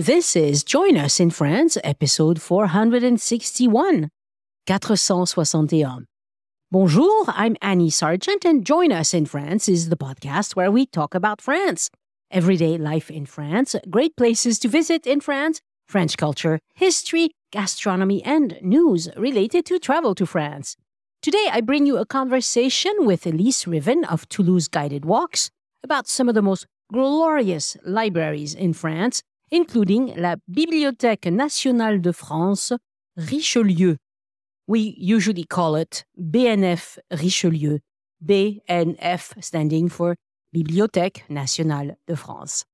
This is Join Us in France, episode 461. 461. Bonjour, I'm Annie Sargent, and Join Us in France is the podcast where we talk about France, everyday life in France, great places to visit in France, French culture, history, gastronomy, and news related to travel to France. Today, I bring you a conversation with Elyse Rivin of Toulouse Guided Walks about some of the most glorious libraries in France, including La Bibliothèque Nationale de France, Richelieu. We usually call it BNF Richelieu, BNF standing for Bibliothèque Nationale de France.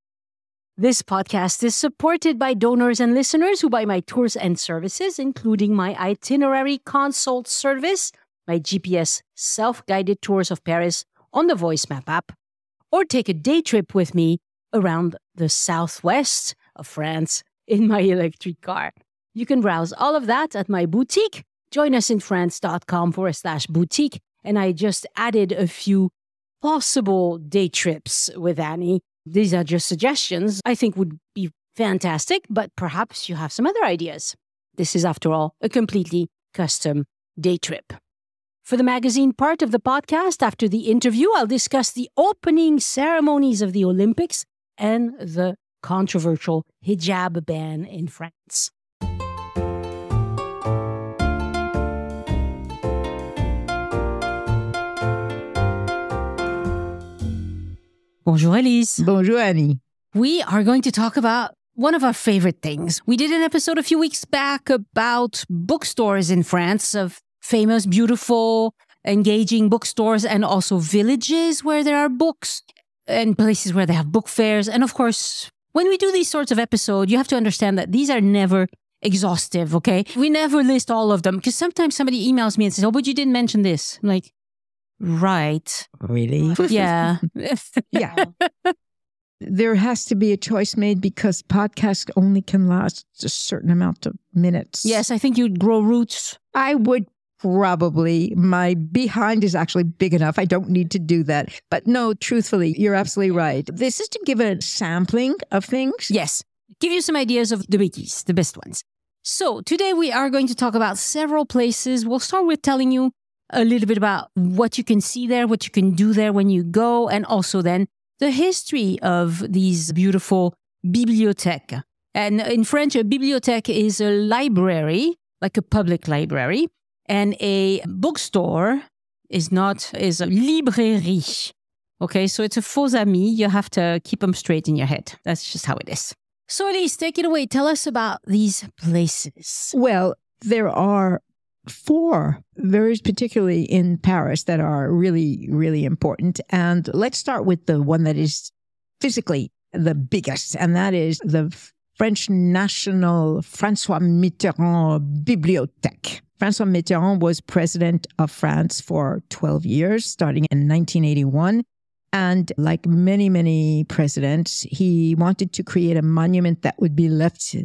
This podcast is supported by donors and listeners who buy my tours and services, including my itinerary consult service, my GPS self-guided tours of Paris on the VoiceMap app, or take a day trip with me around the southwest of France in my electric car. You can browse all of that at my boutique, joinusinfrance.com/boutique, and I just added a few possible day trips with Annie. These are just suggestions I think would be fantastic, but perhaps you have some other ideas. This is, after all, a completely custom day trip. For the magazine part of the podcast, after the interview, I'll discuss the opening ceremonies of the Olympics and the controversial hijab ban in France. Bonjour, Elise. Bonjour, Annie. We are going to talk about one of our favorite things. We did an episode a few weeks back about bookstores in France, of famous, beautiful, engaging bookstores, and also villages where there are books and places where they have book fairs. And of course, when we do these sorts of episodes, you have to understand that these are never exhaustive, okay? We never list all of them because sometimes somebody emails me and says, oh, but you didn't mention this. I'm like, right. Really? Yeah. Yeah. There has to be a choice made because podcasts only can last a certain amount of minutes. Yes, I think you'd grow roots. I would probably. My behind is actually big enough. I don't need to do that. But no, truthfully, you're absolutely right. This is to give a sampling of things. Yes. Give you some ideas of the biggies, the best ones. So today we are going to talk about several places. We'll start with telling you a little bit about what you can see there, what you can do there when you go, and also then the history of these beautiful bibliothèques. And in French, a bibliothèque is a library, like a public library, and a bookstore is a librairie. Okay, so it's a faux ami. You have to keep them straight in your head. That's just how it is. So Elise, take it away. Tell us about these places. Well, there are four, very particularly in Paris, that are really, really important. And let's start with the one that is physically the biggest, and that is the French National François Mitterrand Bibliothèque. François Mitterrand was president of France for 12 years, starting in 1981. And like many, many presidents, he wanted to create a monument that would be left,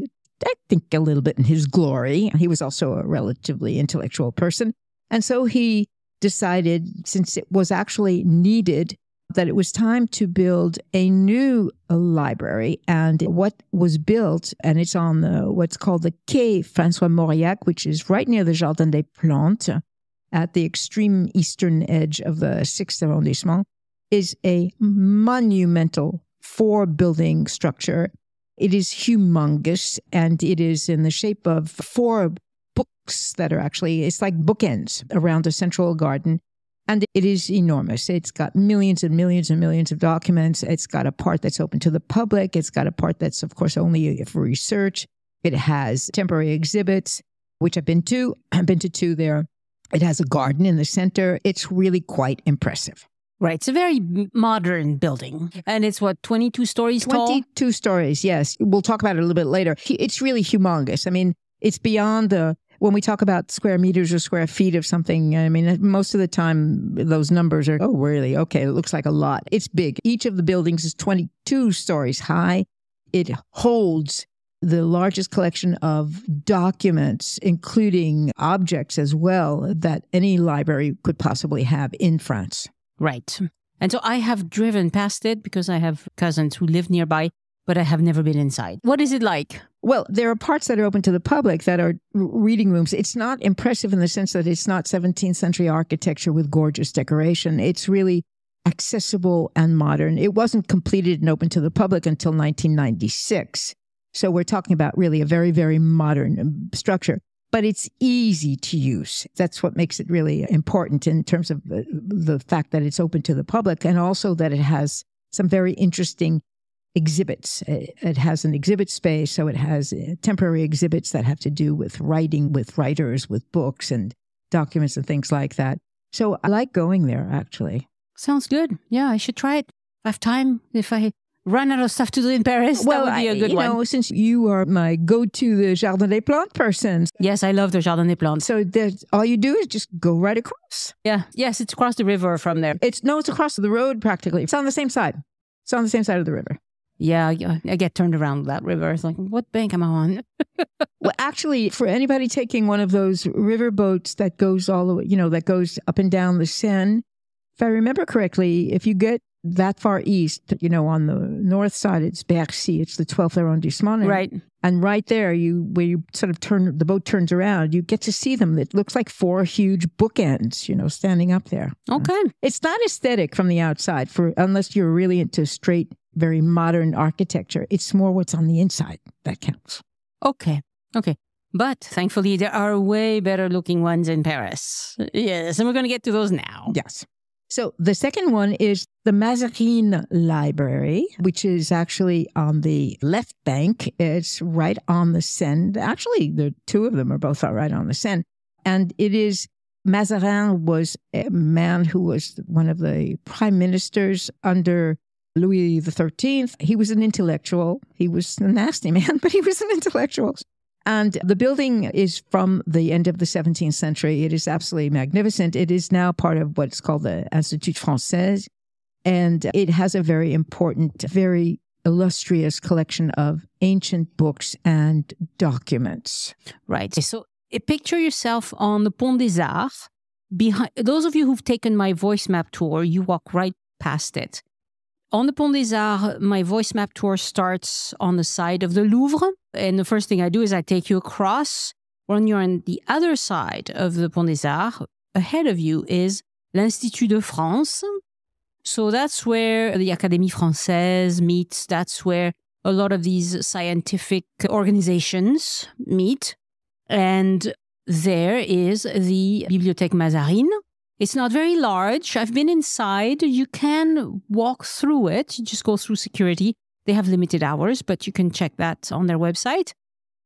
I think, a little bit in his glory. He was also a relatively intellectual person. And so he decided, since it was actually needed, that it was time to build a new library. And what was built, and it's on what's called the Quai François-Mauriac, which is right near the Jardin des Plantes, at the extreme eastern edge of the 6th arrondissement, is a monumental four-building structure. It is humongous, and it is in the shape of four books that are actually, it's like bookends around a central garden, and it is enormous. It's got millions and millions and millions of documents. It's got a part that's open to the public. It's got a part that's, of course, only for research. It has temporary exhibits, which I've been to. I've been to two there. It has a garden in the center. It's really quite impressive. Right. It's a very modern building. And it's what, 22 stories tall? 22 stories, yes. We'll talk about it a little bit later. It's really humongous. I mean, it's beyond when we talk about square meters or square feet of something, I mean, most of the time those numbers are, oh, really? Okay, it looks like a lot. It's big. Each of the buildings is 22 stories high. It holds the largest collection of documents, including objects as well, that any library could possibly have in France. Right. And so I have driven past it because I have cousins who live nearby. but I have never been inside. What is it like? Well, there are parts that are open to the public that are reading rooms. It's not impressive in the sense that it's not 17th century architecture with gorgeous decoration. It's really accessible and modern. It wasn't completed and open to the public until 1996. So we're talking about really a very, very modern structure. But it's easy to use. That's what makes it really important in terms of the fact that it's open to the public, and also that it has some very interesting exhibits. It has an exhibit space, so it has temporary exhibits that have to do with writing, with writers, with books and documents and things like that. So I like going there, actually. Sounds good. Yeah, I should try it. I have time if I run out of stuff to do in Paris. Well, that would be a good one. Well, you know, since you are my go-to the Jardin des Plantes person. Yes, I love the Jardin des Plantes. So all you do is just go right across. Yeah. Yes, it's across the river from there. No, it's across the road practically. It's on the same side. It's on the same side of the river. Yeah, I get turned around that river. It's like, what bank am I on? Well, actually, for anybody taking one of those river boats that goes all the way, you know, that goes up and down the Seine, if I remember correctly, if you get that far east, you know, on the north side, it's Bercy, it's the 12th arrondissement. Right. And right there, where you sort of turn, the boat turns around, you get to see them. It looks like four huge bookends, you know, standing up there. Okay. It's not aesthetic from the outside, unless you're really into straight, very modern architecture. It's more what's on the inside that counts. Okay. Okay. But thankfully, there are way better looking ones in Paris. Yes. And we're going to get to those now. Yes. So the second one is the Mazarine Library, which is actually on the left bank. It's right on the Seine. Actually, the two of them are both right on the Seine. And it is, Mazarin was a man who was one of the prime ministers under Louis XIII. He was an intellectual. He was a nasty man, but he was an intellectual. And the building is from the end of the 17th century. It is absolutely magnificent. It is now part of what's called the Institut de France. And it has a very important, very illustrious collection of ancient books and documents. Right. So picture yourself on the Pont des Arts. Those of you who've taken my VoiceMap tour, you walk right past it. On the Pont des Arts, my VoiceMap tour starts on the side of the Louvre. And the first thing I do is I take you across. When you're on the other side of the Pont des Arts, ahead of you is l'Institut de France. So that's where the Académie Française meets. That's where a lot of these scientific organizations meet. And there is the Bibliothèque Mazarine. It's not very large. I've been inside. You can walk through it. You just go through security. They have limited hours, but you can check that on their website.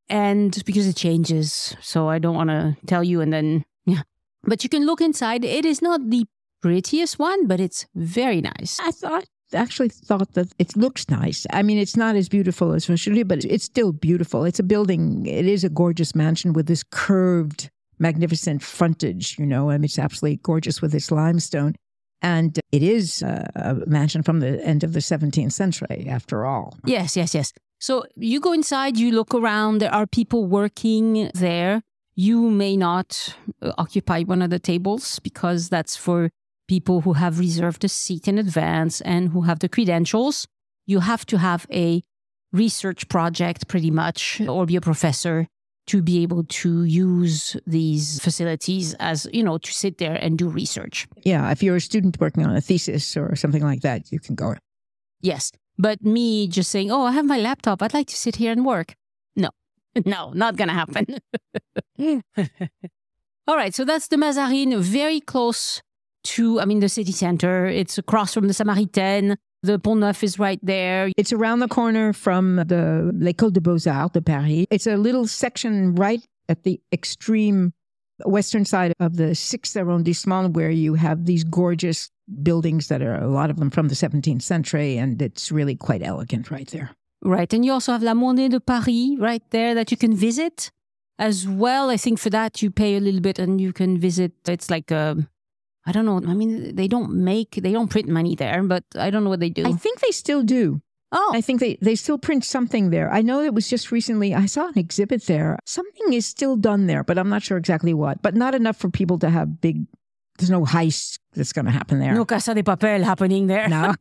And because it changes, so I don't want to tell you and then, yeah. But you can look inside. It is not the prettiest one, but it's very nice. I actually thought that it looks nice. I mean, it's not as beautiful as Richelieu, but it's still beautiful. It's a building. It is a gorgeous mansion with this curved, magnificent frontage, you know, and it's absolutely gorgeous with its limestone. And it is a mansion from the end of the 17th century, after all. Yes, yes, yes. So you go inside, you look around, there are people working there. You may not occupy one of the tables because that's for people who have reserved a seat in advance and who have the credentials. You have to have a research project pretty much or be a professor to be able to use these facilities as, you know, to sit there and do research. Yeah, if you're a student working on a thesis or something like that, you can go. Yes, but me just saying, oh, I have my laptop, I'd like to sit here and work. No, no, not going to happen. All right, so that's the Mazarine, very close to, I mean, the city center. It's across from the Samaritaine. The Pont Neuf is right there. It's around the corner from the L'École des Beaux-Arts de Paris. It's a little section right at the extreme western side of the 6th arrondissement where you have these gorgeous buildings that are a lot of them from the 17th century, and it's really quite elegant right there. Right, and you also have La Monnaie de Paris right there that you can visit as well. I think for that you pay a little bit and you can visit. It's like a... I don't know. I mean, they don't print money there, but I don't know what they do. I think they still do. Oh. I think they still print something there. I know it was just recently, I saw an exhibit there. Something is still done there, but I'm not sure exactly what. But not enough for people to have big There's no heist that's going to happen there. No Casa de Papel happening there. No.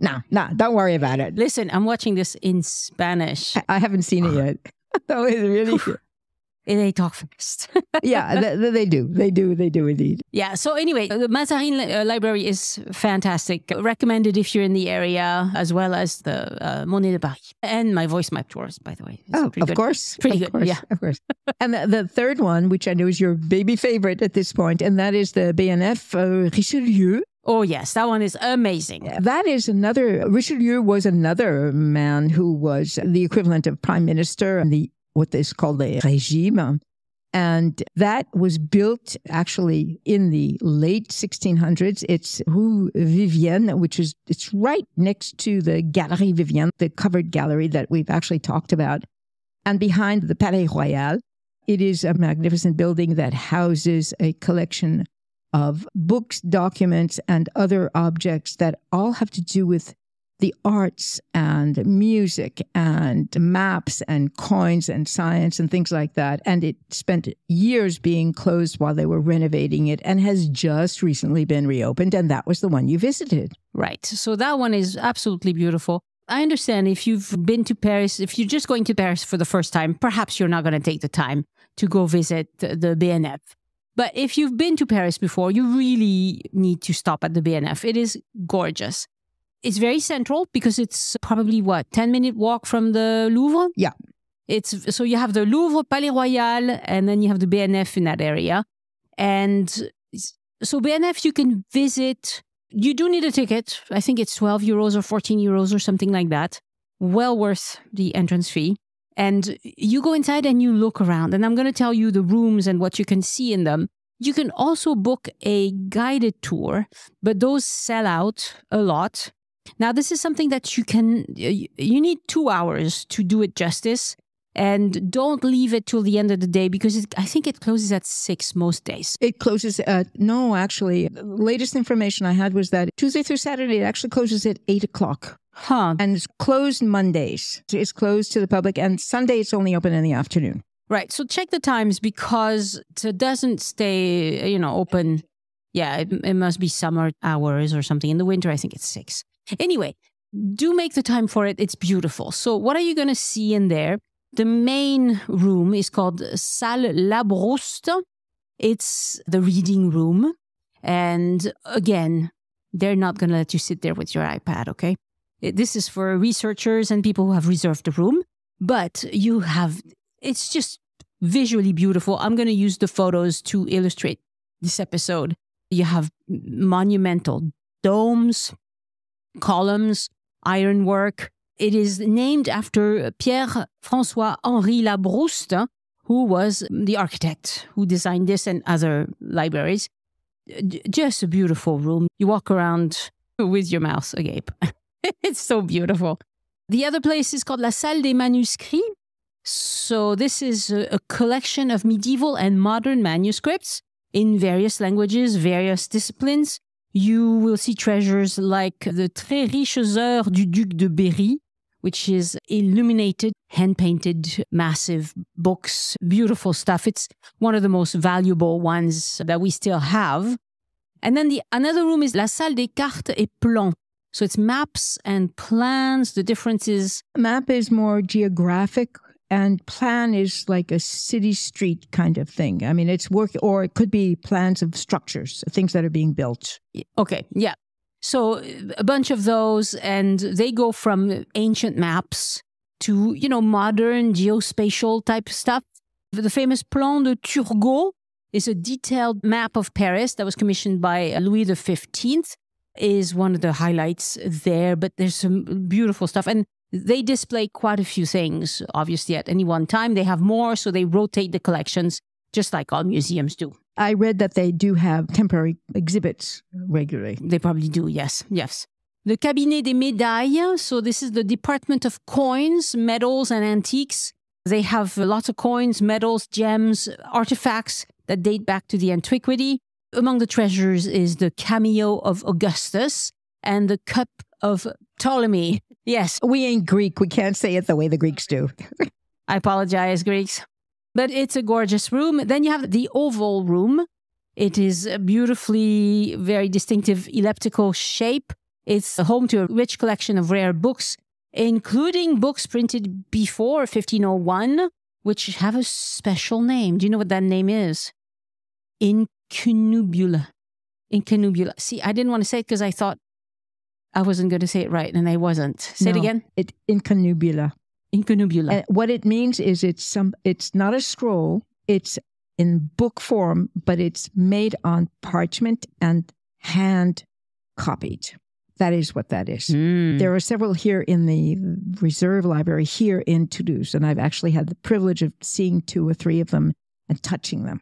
No, don't worry about it. Listen, I'm watching this in Spanish. I haven't seen it yet. That is really good. They talk fast. Yeah, they do. They do indeed. Yeah. So anyway, the Mazarine Library is fantastic. Recommended if you're in the area, as well as the Monnaie de Paris and my VoiceMap tours, by the way. It's pretty good. Of course. Yeah, of course. And the third one, which I know is your baby favorite at this point, and that is the BNF Richelieu. Oh, yes. That one is amazing. That is another. Richelieu was another man who was the equivalent of prime minister and the what is called the régime. And that was built actually in the late 1600s. It's Rue Vivienne, which is, it's right next to the Galerie Vivienne, the covered gallery that we've actually talked about. And behind the Palais Royal, it is a magnificent building that houses a collection of books, documents, and other objects that all have to do with the arts and music and maps and coins and science and things like that. And it spent years being closed while they were renovating it and has just recently been reopened. And that was the one you visited. Right. So that one is absolutely beautiful. I understand if you've been to Paris, if you're just going to Paris for the first time, perhaps you're not going to take the time to go visit the BNF. But if you've been to Paris before, you really need to stop at the BNF. It is gorgeous. It's very central because it's probably, what, 10-minute walk from the Louvre? Yeah. So you have the Louvre, Palais Royal, and then you have the BNF in that area. And so BNF you can visit. You do need a ticket. I think it's 12 euros or 14 euros or something like that. Well worth the entrance fee. And you go inside and you look around. And I'm going to tell you the rooms and what you can see in them. You can also book a guided tour, but those sell out a lot. Now, this is something that you need 2 hours to do it justice, and don't leave it till the end of the day because I think it closes at 6 most days. It closes at, no, actually, the latest information I had was that Tuesday through Saturday, it actually closes at 8 o'clock. Huh. And it's closed Mondays. It's closed to the public, and Sunday it's only open in the afternoon. Right. So check the times because it doesn't stay, open. Yeah, it must be summer hours or something. In the winter, I think it's 6. Anyway, do make the time for it. It's beautiful. So what are you going to see in there? The main room is called Salle Labrouste. It's the reading room. And again, they're not going to let you sit there with your iPad, okay? This is for researchers and people who have reserved the room. But you have, it's just visually beautiful. I'm going to use the photos to illustrate this episode. You have monumental domes, columns, ironwork. It is named after Pierre-François-Henri Labrouste, who was the architect who designed this and other libraries. Just a beautiful room. You walk around with your mouth agape. It's so beautiful. The other place is called La Salle des Manuscrits. So this is a collection of medieval and modern manuscripts in various languages, various disciplines. You will see treasures like the Très riche œuvre du Duc de Berry, which is illuminated, hand-painted, massive books, beautiful stuff. It's one of the most valuable ones that we still have. And then another room is La Salle des Cartes et Plans. So it's maps and plans, the differences. Map is more geographic. And plan is like a city street kind of thing. I mean, it's work, or it could be plans of structures, things that are being built. Okay, yeah. So a bunch of those, and they go from ancient maps to, modern geospatial type stuff. The famous Plan de Turgot is a detailed map of Paris that was commissioned by Louis XV, is one of the highlights there, but there's some beautiful stuff. And they display quite a few things, obviously, at any one time. They have more, so they rotate the collections, just like all museums do. I read that they do have temporary exhibits regularly. They probably do, yes. Yes. The Cabinet des Médailles, so this is the department of coins, medals, and antiques. They have lots of coins, medals, gems, artifacts that date back to the antiquity. Among the treasures is the cameo of Augustus and the cup of Ptolemy. Yes. We ain't Greek. We can't say it the way the Greeks do. I apologize, Greeks. But it's a gorgeous room. Then you have the oval room. It is a beautifully, very distinctive elliptical shape. It's home to a rich collection of rare books, including books printed before 1501, which have a special name. Do you know what that name is? Incunabula. Incunabula. See, I didn't want to say it because I thought I wasn't going to say it right, and I wasn't. Say it again. Incunabula. Incunabula. And what it means is it's not a scroll. It's in book form, but it's made on parchment and hand copied. That is what that is. Mm. There are several here in the Reserve Library here in Toulouse, and I've actually had the privilege of seeing 2 or 3 of them and touching them.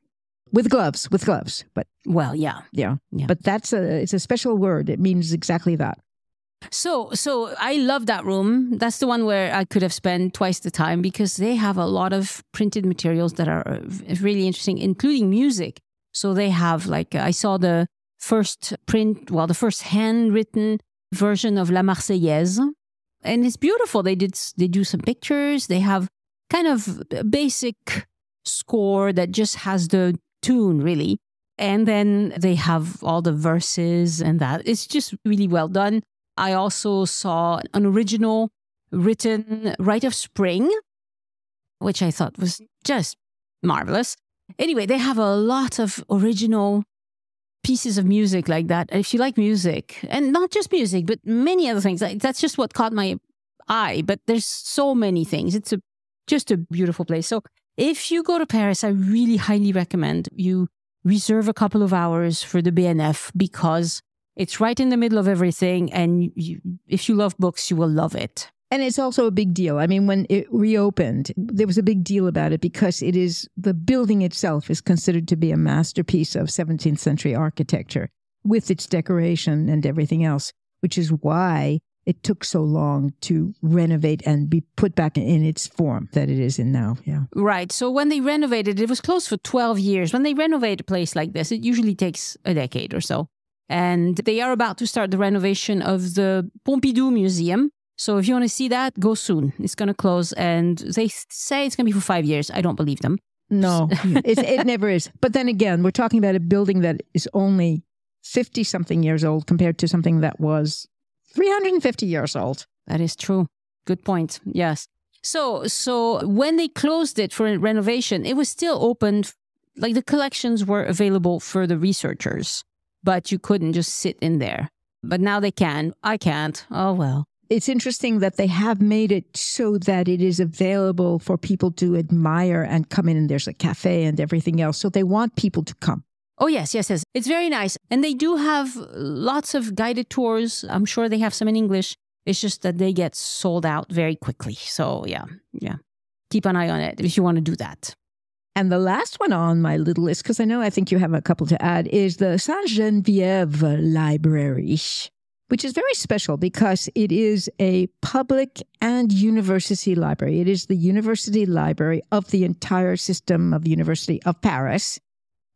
With gloves. But well, yeah. But it's a special word. It means exactly that. So I love that room. That's the one where I could have spent twice the time because they have a lot of printed materials that are really interesting, including music. So they have, like, I saw the first print, well, the first handwritten version of La Marseillaise. And it's beautiful. They do some pictures. They have kind of a basic score that just has the tune, really. And then they have all the verses and that. It's just really well done. I also saw an original written Rite of Spring, which I thought was just marvelous. Anyway, they have a lot of original pieces of music like that. If you like music, and not just music, but many other things, that's just what caught my eye. But there's so many things. It's just a beautiful place. So if you go to Paris, I really highly recommend you reserve a couple of hours for the BNF because it's right in the middle of everything, and if you love books, you will love it. And it's also a big deal. I mean, when it reopened, there was a big deal about it because it is, the building itself is considered to be a masterpiece of 17th century architecture with its decoration and everything else, which is why it took so long to renovate and be put back in its form that it is in now. Yeah. Right. So when they renovated, it was closed for 12 years. When they renovate a place like this, it usually takes a decade or so. And they are about to start the renovation of the Pompidou Museum. So if you want to see that, go soon. It's going to close. And they say it's going to be for 5 years. I don't believe them. No, it never is. But then again, we're talking about a building that is only 50-something years old compared to something that was 350 years old. That is true. Good point. Yes. So when they closed it for renovation, it was still open. Like, the collections were available for the researchers, but you couldn't just sit in there. But now they can. I can't. Oh, well. It's interesting that they have made it so that it is available for people to admire and come in, and there's a cafe and everything else. So they want people to come. Oh, yes. It's very nice. And they do have lots of guided tours. I'm sure they have some in English. It's just that they get sold out very quickly. So yeah. Keep an eye on it if you want to do that. And the last one on my little list, because I think you have a couple to add, is the Saint-Geneviève Library, which is very special because it is a public and university library. It is the university library of the entire system of University of Paris.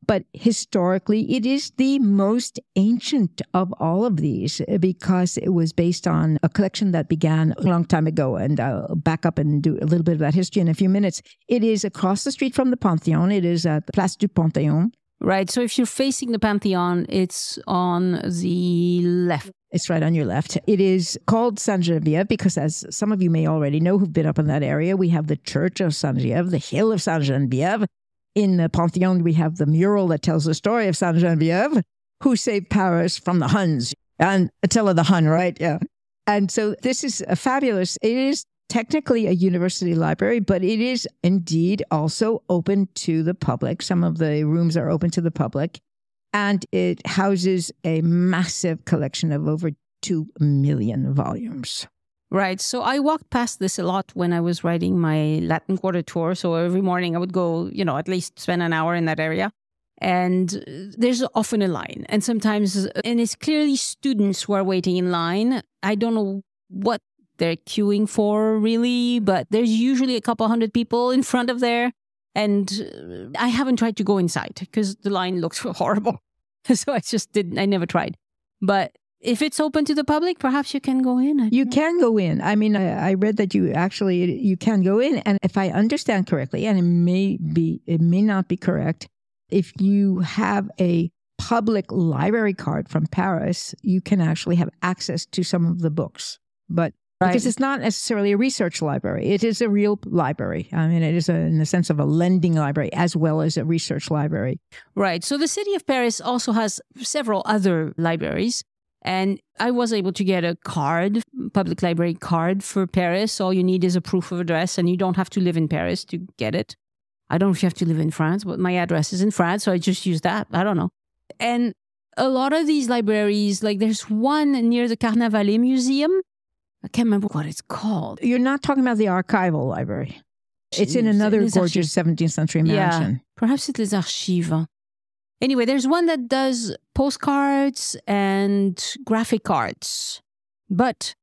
But historically, it is the most ancient of all of these because it was based on a collection that began a long time ago. And I'll back up and do a little bit of that history in a few minutes. It is across the street from the Panthéon. It is at the Place du Panthéon. Right. So if you're facing the Panthéon, it's on the left. It's right on your left. It is called Saint-Geneviève because, as some of you may already know who've been up in that area, we have the Church of Saint-Geneviève, the Hill of Saint-Geneviève. In the Pantheon, we have the mural that tells the story of Saint-Geneviève, who saved Paris from the Huns. And Attila the Hun, right? Yeah. And so this is a fabulous, it is technically a university library, but it is indeed also open to the public. Some of the rooms are open to the public. And it houses a massive collection of over 2 million volumes. Right. So I walked past this a lot when I was writing my Latin Quarter tour. So every morning I would go, at least spend an hour in that area. And there's often a line. And sometimes, and it's clearly students who are waiting in line. I don't know what they're queuing for really, but there's usually a couple hundred people in front of there. And I haven't tried to go inside because the line looks horrible. So I just didn't, I never tried. But if it's open to the public, perhaps you can go in. You can go in. I mean, I read that you can go in. And if I understand correctly, and it may not be correct, if you have a public library card from Paris, you can actually have access to some of the books. But because it's not necessarily a research library. It is a real library. I mean, it is in the sense of a lending library as well as a research library. Right. So the city of Paris also has several other libraries. And I was able to get a card, public library card for Paris. All you need is a proof of address and you don't have to live in Paris to get it. I don't know if you have to live in France, but my address is in France. So I just use that. I don't know. And a lot of these libraries, like there's one near the Carnavalet Museum. I can't remember what it's called. You're not talking about the archival library. It's in another gorgeous 17th century mansion. Yeah, perhaps it is Archives. Anyway, there's one that does postcards and graphic arts. But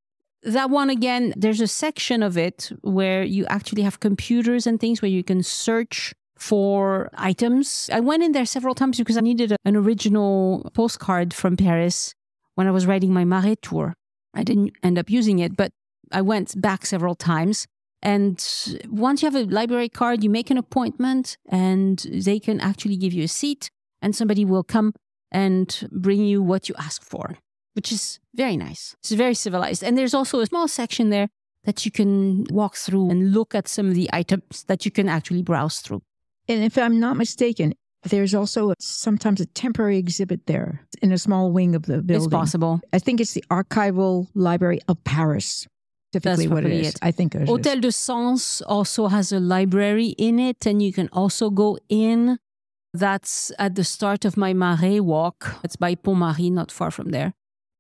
that one, again, there's a section of it where you actually have computers and things where you can search for items. I went in there several times because I needed an original postcard from Paris when I was writing my Marais tour. I didn't end up using it, but I went back several times. And once you have a library card, you make an appointment and they can actually give you a seat and somebody will come and bring you what you ask for, which is very nice. It's very civilized. And there's also a small section there that you can walk through and look at some of the items that you can actually browse through. And if I'm not mistaken, there's also sometimes a temporary exhibit there in a small wing of the building. It's possible. I think it's the Archival Library of Paris. Typically that's what it is. I think it Hôtel de Sens also has a library in it, and you can also go in. That's at the start of my Marais walk. It's by Pont-Marie, not far from there.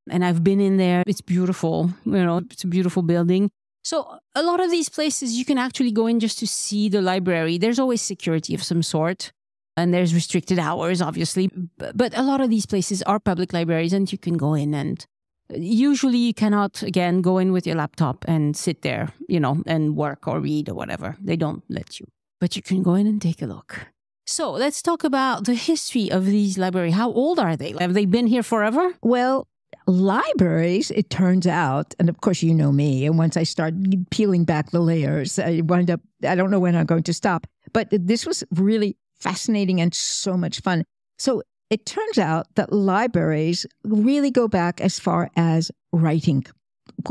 And I've been in there. It's beautiful. You know, it's a beautiful building. So a lot of these places, you can actually go in just to see the library. There's always security of some sort. And there's restricted hours, obviously. But a lot of these places are public libraries and you can go in and usually you cannot, again, go in with your laptop and sit there, you know, and work or read or whatever. They don't let you. But you can go in and take a look. So let's talk about the history of these libraries. How old are they? Have they been here forever? Well, libraries, it turns out, and of course, you know me, and once I start peeling back the layers, I wind up, I don't know when I'm going to stop. But this was really fascinating and so much fun. So it turns out that libraries really go back as far as writing.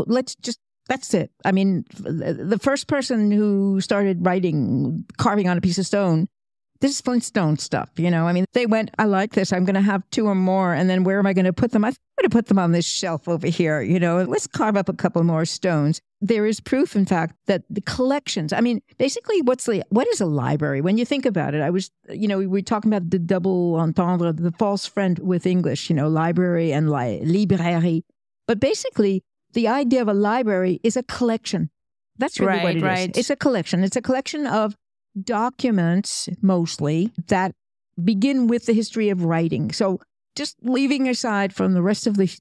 That's it. I mean, the first person who started writing, carving on a piece of stone, this is Flintstone stuff, you know. I mean, they went, I like this. I'm going to have two or more. And then where am I going to put them? I'm going to put them on this shelf over here, you know. Let's carve up a couple more stones. There is proof, in fact, that the collections, I mean, basically, what is a library? When you think about it, I was, you know, we were talking about the double entendre, the false friend with English, you know, library and librairie. But basically, the idea of a library is a collection. That's really what it is. It's a collection. It's a collection of documents, mostly, that begin with the history of writing. So just leaving aside from the rest of the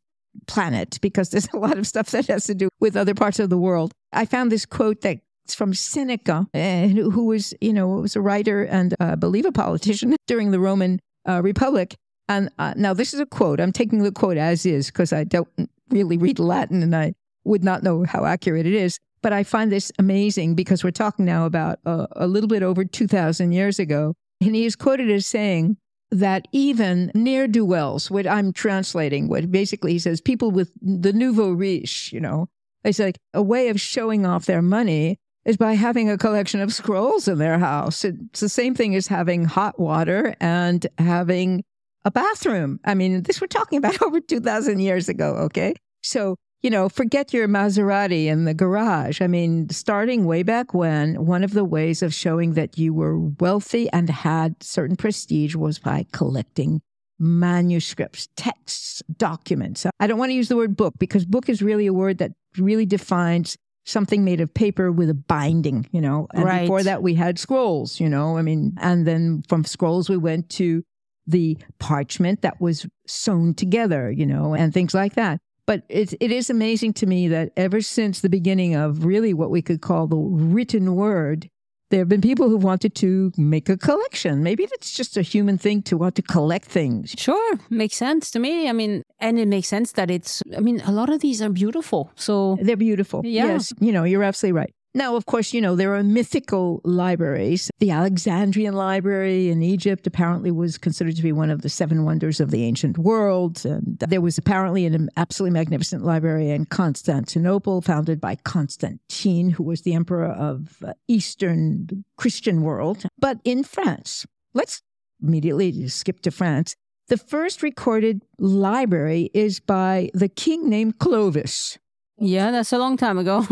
planet, because there's a lot of stuff that has to do with other parts of the world. I found this quote that's from Seneca, who was, you know, was a writer and I believe a politician during the Roman Republic. And now this is a quote. I'm taking the quote as is because I don't really read Latin and I would not know how accurate it is. But I find this amazing because we're talking now about a little bit over 2,000 years ago. And he is quoted as saying that even ne'er-do-wells, what I'm translating, what basically he says, people with the nouveau riche, you know, it's like a way of showing off their money is by having a collection of scrolls in their house. It's the same thing as having hot water and having a bathroom. I mean, this we're talking about over 2,000 years ago, okay? So, you know, forget your Maserati in the garage. I mean, starting way back when, one of the ways of showing that you were wealthy and had certain prestige was by collecting manuscripts, texts, documents. I don't want to use the word book because book is really a word that really defines something made of paper with a binding, you know. And before that, we had scrolls, you know. I mean, and then from scrolls, we went to the parchment that was sewn together, you know, and things like that. But it is amazing to me that ever since the beginning of really what we could call the written word, there have been people who wanted to make a collection. Maybe that's just a human thing to want to collect things. Sure. Makes sense to me. I mean, and it makes sense that it's, I mean, a lot of these are beautiful. So they're beautiful. Yeah. Yes. You know, you're absolutely right. Now, of course, you know, there are mythical libraries. The Alexandrian Library in Egypt apparently was considered to be one of the seven wonders of the ancient world. And there was apparently an absolutely magnificent library in Constantinople, founded by Constantine, who was the emperor of Eastern Christian world. But in France, let's immediately skip to France. The first recorded library is by the king named Clovis. Yeah, that's a long time ago.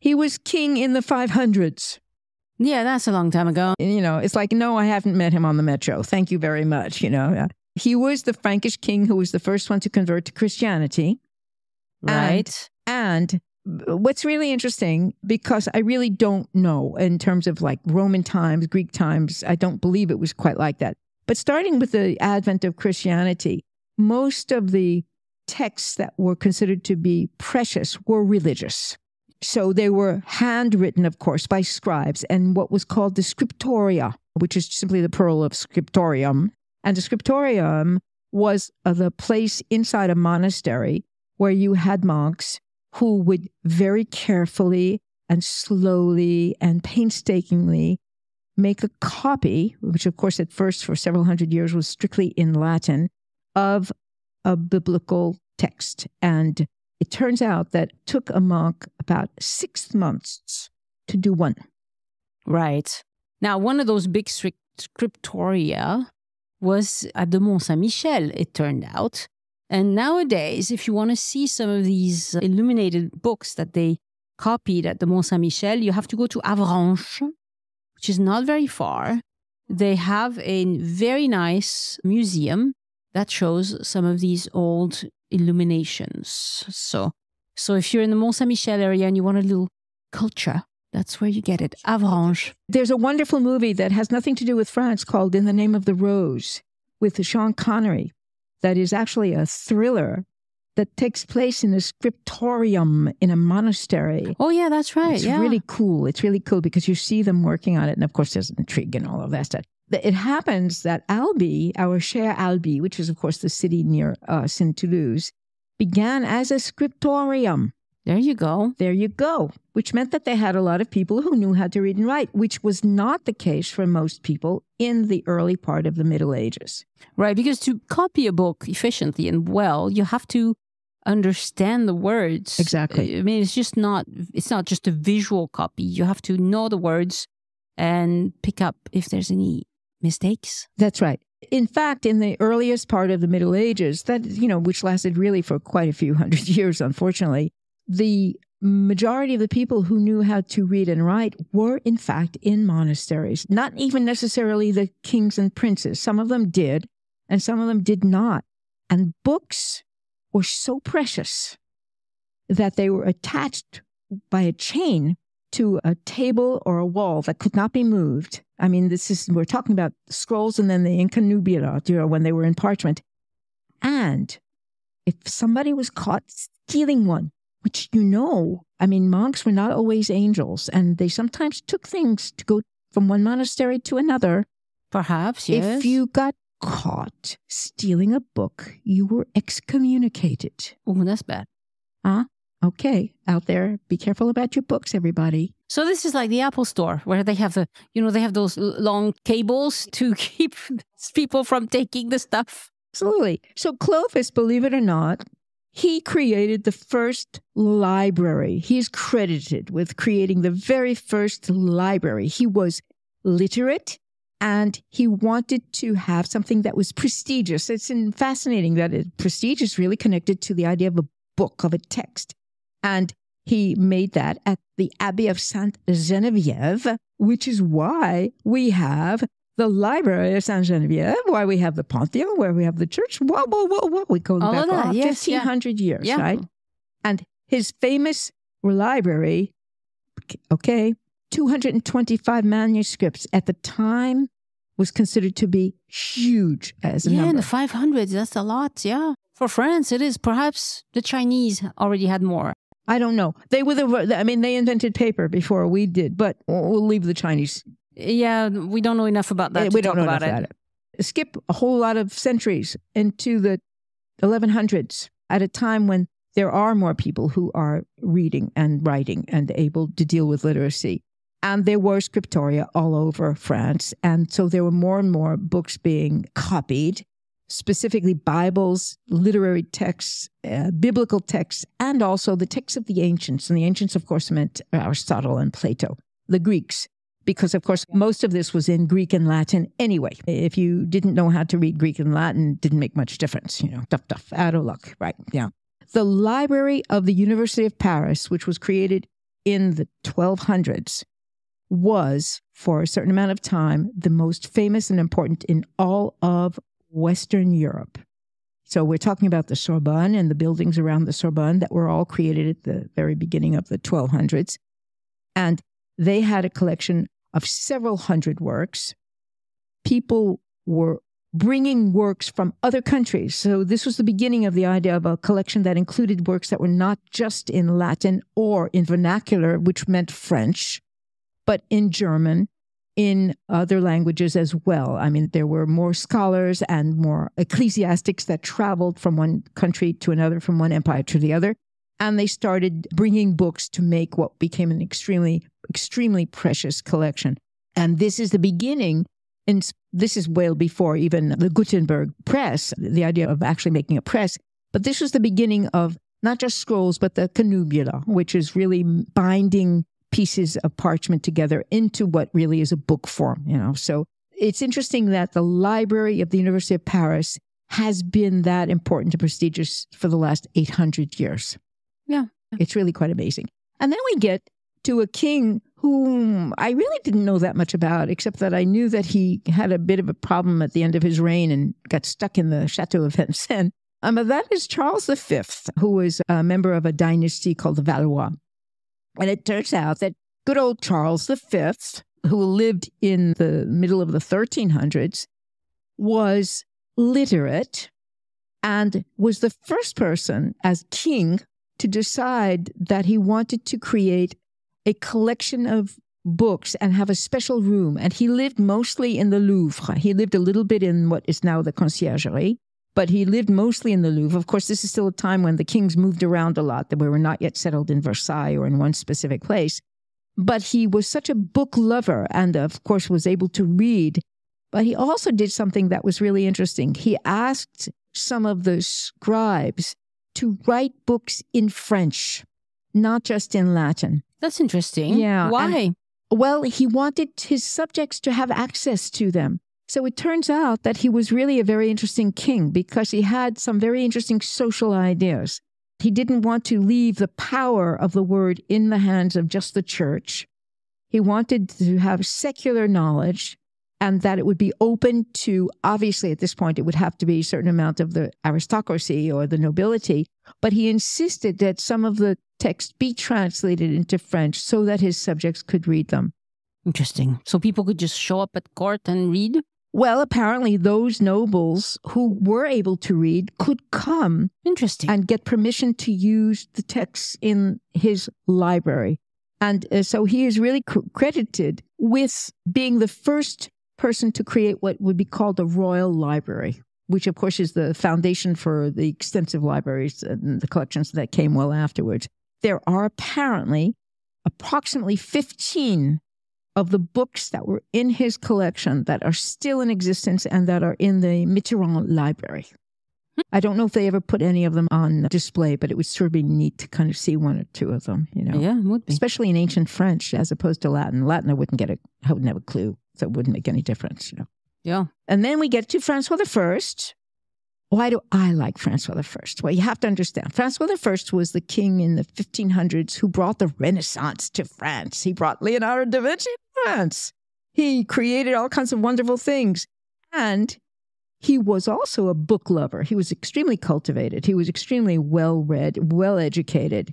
He was king in the 500s. Yeah, that's a long time ago. You know, it's like, no, I haven't met him on the metro. Thank you very much. You know, he was the Frankish king who was the first one to convert to Christianity. Right. And what's really interesting, because I really don't know in terms of like Roman times, Greek times, I don't believe it was quite like that. But starting with the advent of Christianity, most of the texts that were considered to be precious were religious. So they were handwritten, of course, by scribes and what was called the scriptoria, which is simply the plural of scriptorium. And the scriptorium was the place inside a monastery where you had monks who would very carefully and slowly and painstakingly make a copy, which of course at first for several hundred years was strictly in Latin, of a biblical text. And it turns out that it took a monk about 6 months to do one. Right. Now, one of those big scriptoria was at the Mont Saint-Michel, it turned out. And nowadays, if you want to see some of these illuminated books that they copied at the Mont Saint-Michel, you have to go to Avranches, which is not very far. They have a very nice museum that shows some of these old illuminations. So if you're in the Mont Saint-Michel area and you want a little culture, that's where you get it, Avranches. There's a wonderful movie that has nothing to do with France called In the Name of the Rose with Sean Connery that is actually a thriller that takes place in a scriptorium in a monastery. Oh, yeah, that's right. It's really cool. It's really cool because you see them working on it. And, of course, there's intrigue and all of that stuff. It happens that Albi, our cher Albi, which is, of course, the city near us in Toulouse, began as a scriptorium. There you go. There you go. Which meant that they had a lot of people who knew how to read and write, which was not the case for most people in the early part of the Middle Ages. Right, because to copy a book efficiently and well, you have to understand the words. Exactly. I mean, it's not just a visual copy. You have to know the words and pick up if there's any mistakes. That's right. In fact, in the earliest part of the Middle Ages, that, you know, which lasted really for quite a few hundred years, unfortunately, the majority of the people who knew how to read and write were, in fact, in monasteries. Not even necessarily the kings and princes. Some of them did, and some of them did not. And books were so precious that they were attached by a chain to a table or a wall that could not be moved. I mean, we're talking about scrolls and then the incunabula, you know, when they were in parchment. And if somebody was caught stealing one, which, you know, I mean, monks were not always angels, and they sometimes took things to go from one monastery to another. Perhaps, yes. If you got caught stealing a book, you were excommunicated. Oh, that's bad. Huh? Okay, out there, be careful about your books, everybody. So this is like the Apple store where they have they have those long cables to keep people from taking the stuff. Absolutely. So Clovis, believe it or not, he created the first library. He's credited with creating the very first library. He was literate and he wanted to have something that was prestigious. It's fascinating that prestige is really connected to the idea of a book, of a text. And he made that at the Abbey of Saint-Geneviève, which is why we have the Library of Saint-Geneviève, why we have the Panthéon, where we have the church. Whoa, whoa, whoa, whoa. We go back 1,500 years, right? And his famous library, okay, 225 manuscripts at the time was considered to be huge as a number. Yeah, in the 500s, that's a lot, yeah. For France, it is. Perhaps the Chinese already had more. I don't know. They invented paper before we did, but we'll leave the Chinese. Yeah, we don't know enough about that. We don't know enough about it. Skip a whole lot of centuries into the 1100s at a time when there are more people who are reading and writing and able to deal with literacy. And there were scriptoria all over France. And so there were more and more books being copied, specifically Bibles, literary texts, biblical texts, and also the texts of the ancients. And the ancients, of course, meant Aristotle and Plato, the Greeks, because, of course, most of this was in Greek and Latin anyway. If you didn't know how to read Greek and Latin, it didn't make much difference, you know, tough, out of luck, right? Yeah. The Library of the University of Paris, which was created in the 1200s, was, for a certain amount of time, the most famous and important in all of Western Europe. So we're talking about the Sorbonne and the buildings around the Sorbonne that were all created at the very beginning of the 1200s. And they had a collection of several hundred works. People were bringing works from other countries. So this was the beginning of the idea of a collection that included works that were not just in Latin or in vernacular, which meant French, but in German, in other languages as well. I mean, there were more scholars and more ecclesiastics that traveled from one country to another, from one empire to the other. And they started bringing books to make what became an extremely, extremely precious collection. And this is the beginning, and this is well before even the Gutenberg press, the idea of actually making a press. But this was the beginning of not just scrolls, but the canubula, which is really binding pieces of parchment together into what really is a book form, you know. So it's interesting that the Library of the University of Paris has been that important and prestigious for the last 800 years. Yeah. It's really quite amazing. And then we get to a king whom I really didn't know that much about, except that I knew that he had a bit of a problem at the end of his reign and got stuck in the Chateau of Vincennes. But that is Charles V, who was a member of a dynasty called the Valois. And it turns out that good old Charles V, who lived in the middle of the 1300s, was literate and was the first person as king to decide that he wanted to create a collection of books and have a special room. And he lived mostly in the Louvre. He lived a little bit in what is now the Conciergerie, but he lived mostly in the Louvre. Of course, this is still a time when the kings moved around a lot, that we were not yet settled in Versailles or in one specific place. But he was such a book lover and, of course, was able to read. But he also did something that was really interesting. He asked some of the scribes to write books in French, not just in Latin. That's interesting. Yeah. Why? And, well, he wanted his subjects to have access to them. So it turns out that he was really a very interesting king because he had some very interesting social ideas. He didn't want to leave the power of the word in the hands of just the church. He wanted to have secular knowledge and that it would be open to, obviously at this point, it would have to be a certain amount of the aristocracy or the nobility. But he insisted that some of the texts be translated into French so that his subjects could read them. Interesting. So people could just show up at court and read? Well, apparently those nobles who were able to read could come and get permission to use the texts in his library. And so he is really credited with being the first person to create what would be called a royal library, which of course is the foundation for the extensive libraries and the collections that came well afterwards. There are apparently approximately 15 of the books that were in his collection that are still in existence and that are in the Mitterrand Library. I don't know if they ever put any of them on display, but it would sort of be neat to kind of see one or two of them, you know. Yeah, it would be. Especially in ancient French as opposed to Latin. Latin, I wouldn't have a clue, so it wouldn't make any difference, you know. Yeah. And then we get to François I. Why do I like François I? Well, you have to understand, François I was the king in the 1500s who brought the Renaissance to France. He brought Leonardo da Vinci to France. He created all kinds of wonderful things. And he was also a book lover. He was extremely cultivated. He was extremely well-read, well-educated.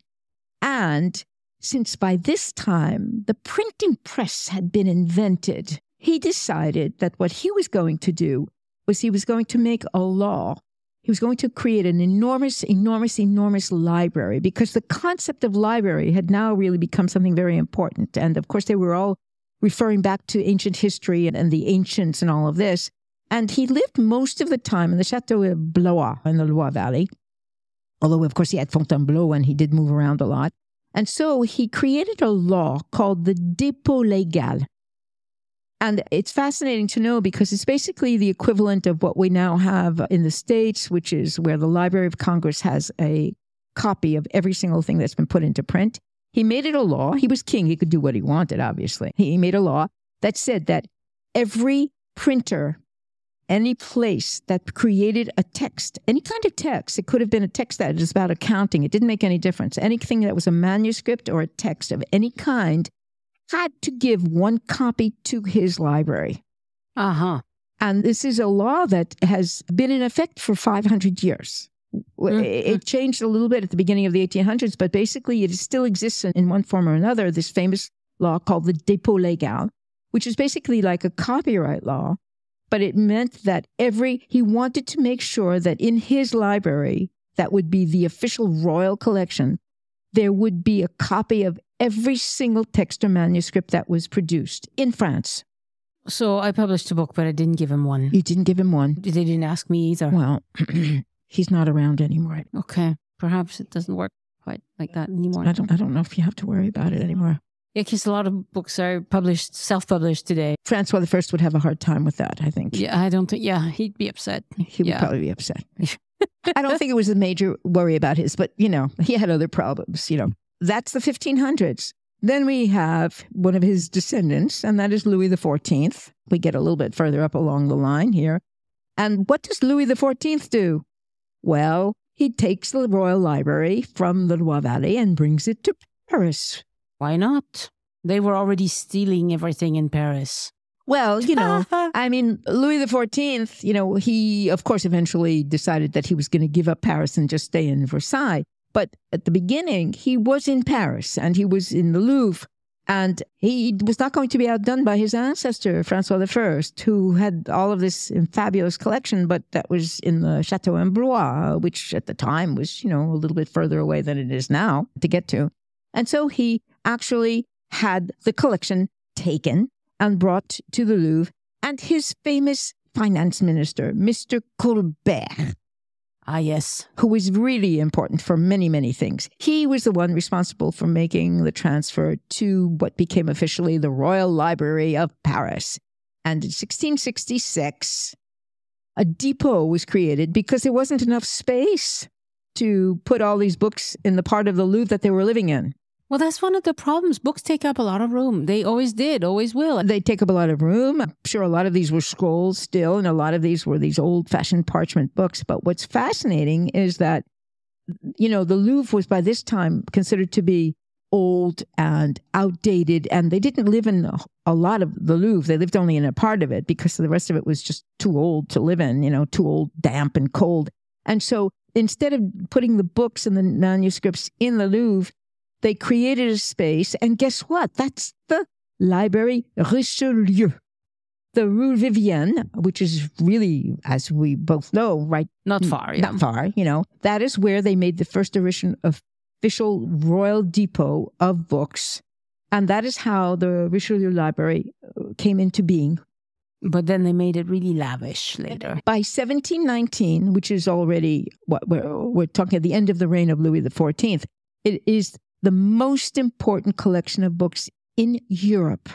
And since by this time, the printing press had been invented, he decided that what he was going to do was he was going to make a law. He was going to create an enormous, enormous, enormous library because the concept of library had now really become something very important. And of course, they were all referring back to ancient history and the ancients and all of this. And he lived most of the time in the Chateau of Blois in the Loire Valley. although of course he had Fontainebleau and he did move around a lot. And so he created a law called the Dépôt Légal. And it's fascinating to know because it's basically the equivalent of what we now have in the States, which is where the Library of Congress has a copy of every single thing that's been put into print. He made it a law. He was king. He could do what he wanted, obviously. He made a law that said that every printer, any place that created a text, any kind of text, it could have been a text that is about accounting. It didn't make any difference. Anything that was a manuscript or a text of any kind had to give one copy to his library. Uh-huh. And this is a law that has been in effect for 500 years. Mm-hmm. It changed a little bit at the beginning of the 1800s, but basically it still exists in one form or another, this famous law called the Dépôt Légal, which is basically like a copyright law, but it meant that he wanted to make sure that in his library, that would be the official royal collection, there would be a copy of every single text or manuscript that was produced in France. So I published a book, but I didn't give him one. You didn't give him one. They didn't ask me either. Well, he's not around anymore. Okay. Perhaps it doesn't work quite like that anymore. I don't know if you have to worry about it anymore. Yeah, because a lot of books are published, self-published today. Francois I would have a hard time with that, I think. Yeah, I don't think, yeah, he'd be upset. He would probably be upset. I don't think it was a major worry about his, but, you know, he had other problems, you know. That's the 1500s. Then we have one of his descendants, and that is Louis XIV. We get a little bit further up along the line here. And what does Louis XIV do? Well, he takes the Royal Library from the Loire Valley and brings it to Paris. Why not? They were already stealing everything in Paris. Well, you know, I mean, Louis XIV, you know, he, of course, eventually decided that he was going to give up Paris and just stay in Versailles. But at the beginning, he was in Paris and he was in the Louvre. And he was not going to be outdone by his ancestor, François I, who had all of this fabulous collection, but that was in the Chateau Ambroise, which at the time was, you know, a little bit further away than it is now to get to. And so he actually had the collection taken and brought to the Louvre. And his famous finance minister, Mr. Colbert, ah, yes, who was really important for many, many things. He was the one responsible for making the transfer to what became officially the Royal Library of Paris. And in 1666, a depot was created because there wasn't enough space to put all these books in the part of the Louvre that they were living in. Well, that's one of the problems. Books take up a lot of room. They always did, always will. They take up a lot of room. I'm sure a lot of these were scrolls still, and a lot of these were these old-fashioned parchment books. But what's fascinating is that, you know, the Louvre was by this time considered to be old and outdated, and they didn't live in a lot of the Louvre. They lived only in a part of it because the rest of it was just too old to live in, you know, too old, damp, and cold. And so instead of putting the books and the manuscripts in the Louvre, they created a space, and guess what? That's the Library Richelieu. The Rue Vivienne, which is really, as we both know, right? Not far, yeah. Not far, you know. That is where they made the first official royal depot of books. And that is how the Richelieu Library came into being. But then they made it really lavish later. By 1719, which is already, what we're talking at the end of the reign of Louis XIV, it is the most important collection of books in Europe.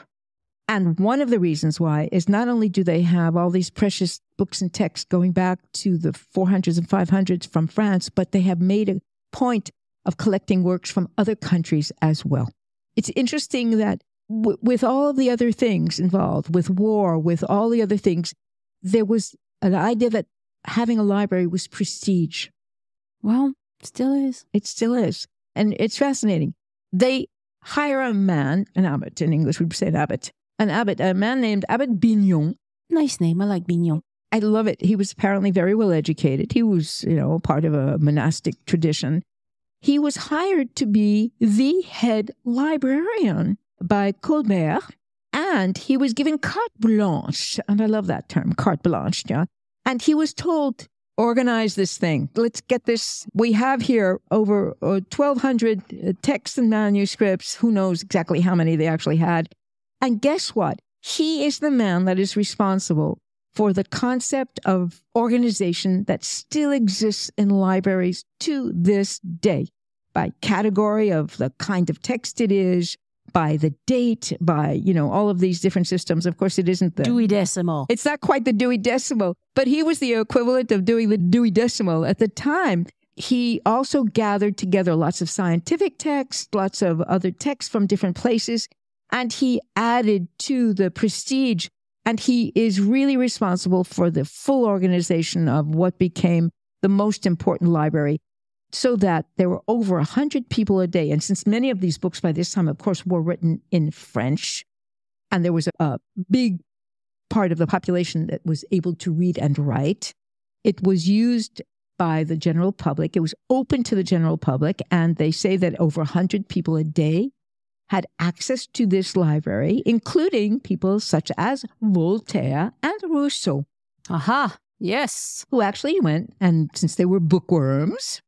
And one of the reasons why is not only do they have all these precious books and texts going back to the 400s and 500s from France, but they have made a point of collecting works from other countries as well. It's interesting that with all the other things involved, with war, with all the other things, there was an idea that having a library was prestige. Well, it still is. It still is. And it's fascinating. They hire a man, an abbot, in English we would say an abbot, a man named Abbot Bignon. Nice name. I like Bignon. I love it. He was apparently very well educated. He was, you know, part of a monastic tradition. He was hired to be the head librarian by Colbert, and he was given carte blanche. And I love that term, carte blanche. Yeah? And he was told, organize this thing. Let's get this. We have here over 1,200 texts and manuscripts. Who knows exactly how many they actually had. And guess what? He is the man that is responsible for the concept of organization that still exists in libraries to this day, by category of the kind of text it is, by the date, by, you know, all of these different systems. Of course, it isn't the Dewey Decimal. It's not quite the Dewey Decimal, but he was the equivalent of doing the Dewey Decimal at the time. He also gathered together lots of scientific texts, lots of other texts from different places, and he added to the prestige. And he is really responsible for the full organization of what became the most important library, so that there were over 100 people a day. And since many of these books by this time, of course, were written in French, and there was a big part of the population that was able to read and write, it was used by the general public. It was open to the general public. And they say that over 100 people a day had access to this library, including people such as Voltaire and Rousseau. Aha, yes. Who actually went, and since they were bookworms,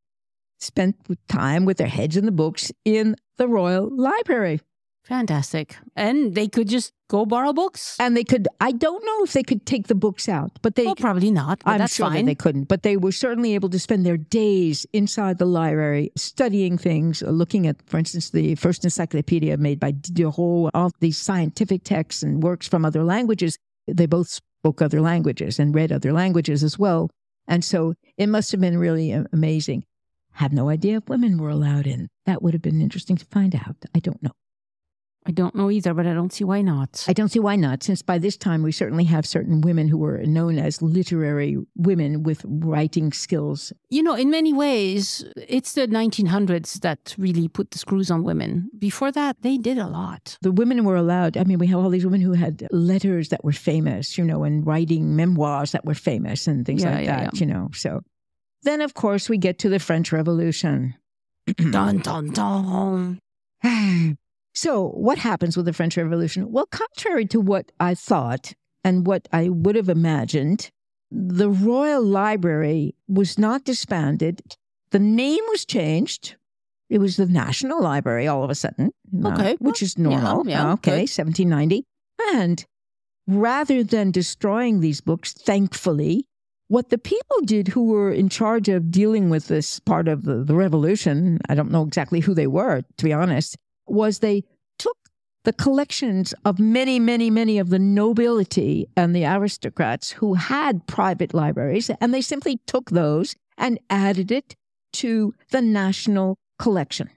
spent time with their heads in the books in the Royal Library. Fantastic. And they could just go borrow books? And they could, I don't know if they could take the books out, but they... Well, probably not, but that's fine. I'm sure that they couldn't, but they were certainly able to spend their days inside the library studying things, looking at, for instance, the first encyclopedia made by Diderot, all these scientific texts and works from other languages. They both spoke other languages and read other languages as well. And so it must have been really amazing. Have no idea if women were allowed in. That would have been interesting to find out. I don't know. I don't know either, but I don't see why not. I don't see why not, since by this time we certainly have certain women who were known as literary women with writing skills. You know, in many ways, it's the 1900s that really put the screws on women. Before that, they did a lot. The women were allowed. I mean, we have all these women who had letters that were famous, you know, and writing memoirs that were famous and things like that. You know. So then, of course, we get to the French Revolution. Dun, dun, dun. So what happens with the French Revolution? Well, contrary to what I thought and what I would have imagined, the Royal Library was not disbanded. The name was changed. It was the National Library all of a sudden, okay, which is normal. Yeah, yeah, okay, good. 1790. And rather than destroying these books, thankfully, what the people did who were in charge of dealing with this part of the revolution, I don't know exactly who they were, to be honest, was they took the collections of many, many, many of the nobility and the aristocrats who had private libraries, and they simply took those and added it to the national collection.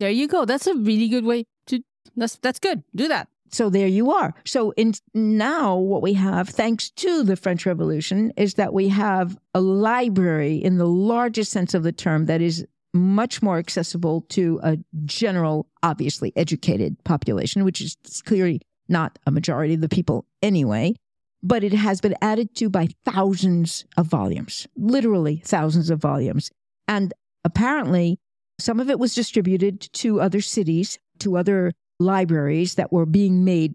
There you go. That's a really good way to, that's good. Do that. So there you are. So now what we have, thanks to the French Revolution, is that we have a library in the largest sense of the term that is much more accessible to a general, obviously educated population, which is clearly not a majority of the people anyway, but it has been added to by thousands of volumes, literally thousands of volumes. And apparently some of it was distributed to other cities, to other libraries that were being made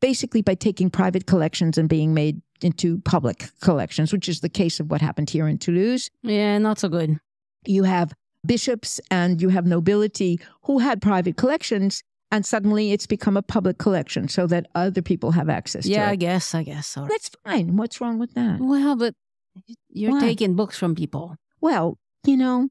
basically by taking private collections and being made into public collections, which is the case of what happened here in Toulouse. Yeah, not so good. You have bishops and you have nobility who had private collections, and suddenly it's become a public collection so that other people have access to it. Yeah, I guess. Sorry. That's fine. What's wrong with that? Well, but you're taking books from people. Well, you know,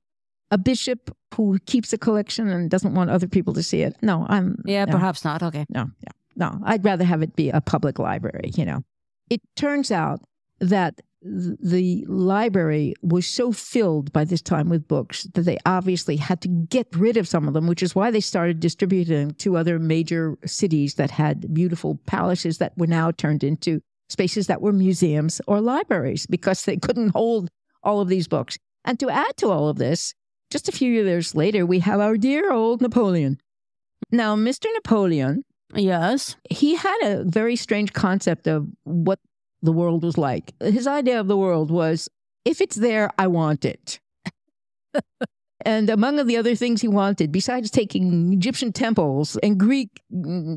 a bishop who keeps a collection and doesn't want other people to see it. No, I'm... Yeah, no. Perhaps not. Okay. No, yeah, no. I'd rather have it be a public library, you know. It turns out that the library was so filled by this time with books that they obviously had to get rid of some of them, which is why they started distributing to other major cities that had beautiful palaces that were now turned into spaces that were museums or libraries, because they couldn't hold all of these books. And to add to all of this, just a few years later, we have our dear old Napoleon. Now, Mr. Napoleon, yes, he had a very strange concept of what the world was like. His idea of the world was, if it's there, I want it. And among the other things he wanted, besides taking Egyptian temples and Greek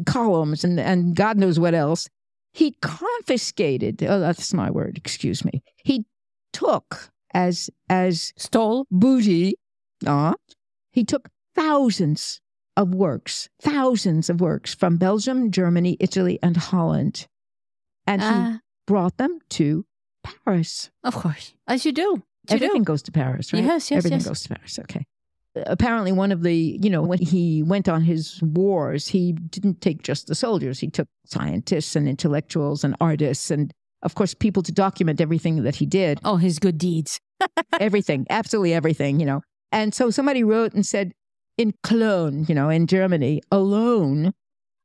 columns and God knows what else, he confiscated, oh, that's my word, excuse me. He took as stole booty, he took thousands of works from Belgium, Germany, Italy, and Holland. And he brought them to Paris. Of course, as you do. Everything goes to Paris, right? Yes, yes, everything goes to Paris, okay. Apparently one of the, you know, when he went on his wars, he didn't take just the soldiers. He took scientists and intellectuals and artists and, of course, people to document everything that he did. Oh, his good deeds. Everything, absolutely everything, you know. And so somebody wrote and said, in Cologne, you know, in Germany, alone,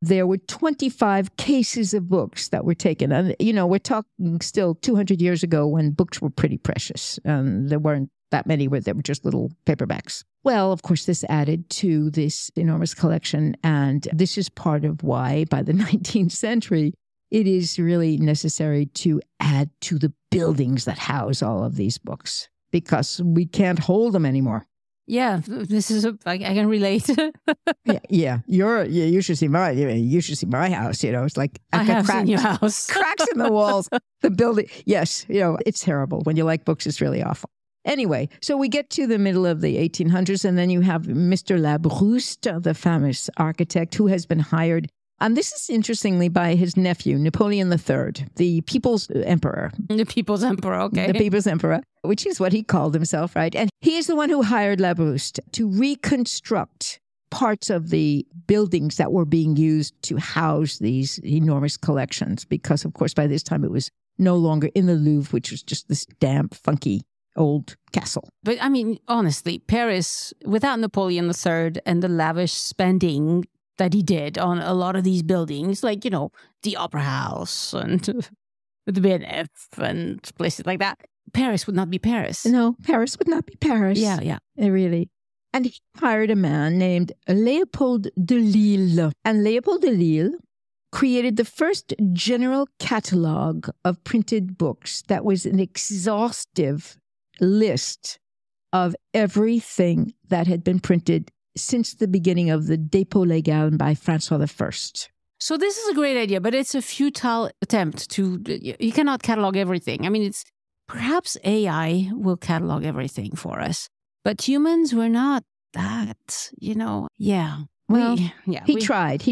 there were 25 cases of books that were taken. And, you know, we're talking still 200 years ago when books were pretty precious. There weren't that many, there were just little paperbacks. Well, of course, this added to this enormous collection. And this is part of why, by the 19th century, it is really necessary to add to the buildings that house all of these books, because we can't hold them anymore. Yeah, this is, I can relate. Yeah, you should see my, house, you know, it's like, I have seen your house. Cracks in the walls, the building. Yes, you know, it's terrible. When you like books, it's really awful. Anyway, so we get to the middle of the 1800s, and then you have Mr. Labrouste, the famous architect who has been hired. And this is interestingly by his nephew, Napoleon III, the People's Emperor. The People's Emperor, okay. The People's Emperor, which is what he called himself, right? And he is the one who hired Labrouste to reconstruct parts of the buildings that were being used to house these enormous collections. Because, of course, by this time it was no longer in the Louvre, which was just this damp, funky old castle. But I mean, honestly, Paris, without Napoleon III and the lavish spending that he did on a lot of these buildings, like, you know, the Opera House and the BNF and places like that, Paris would not be Paris. No, Paris would not be Paris. Yeah, yeah. Really. And he hired a man named Leopold Delisle. And Leopold Delisle created the first general catalogue of printed books that was an exhaustive list of everything that had been printed since the beginning of the Dépôt Légal by François I. So this is a great idea, but it's a futile attempt to, you cannot catalog everything. I mean, it's perhaps AI will catalog everything for us, but humans, we're not that, you know. Yeah. Well, he tried.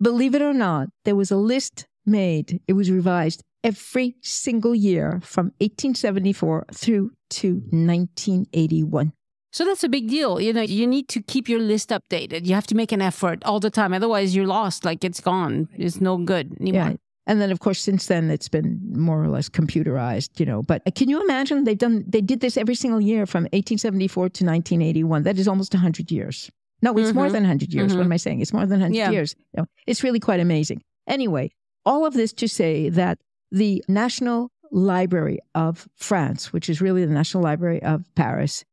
Believe it or not, there was a list made. It was revised every single year from 1874 through to 1981. So that's a big deal. You know, you need to keep your list updated. You have to make an effort all the time. Otherwise, you're lost. Like, it's gone. It's no good anymore. Yeah. And then, of course, since then, it's been more or less computerized, you know. But can you imagine they did this every single year from 1874 to 1981. That is almost 100 years. No, it's more than 100 years. What am I saying? It's more than 100 years. You know, it's really quite amazing. Anyway, all of this to say that the National Library of France, which is really the National Library of Paris,